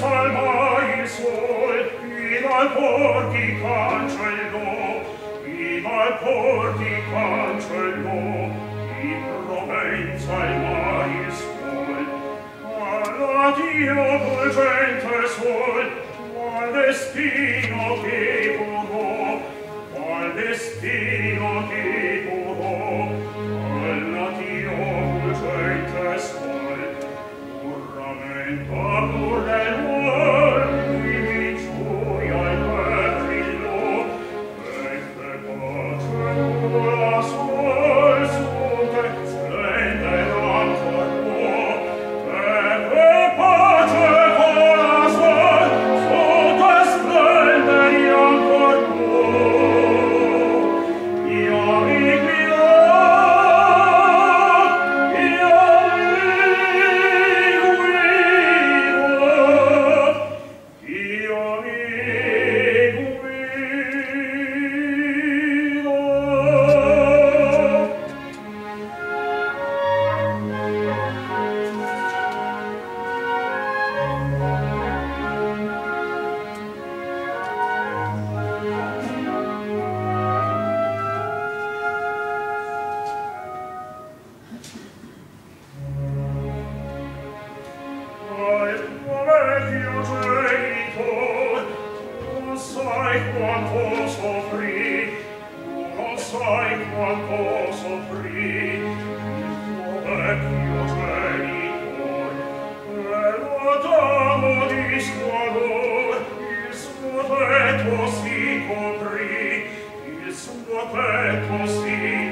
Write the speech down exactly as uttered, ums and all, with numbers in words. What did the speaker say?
Suo petto si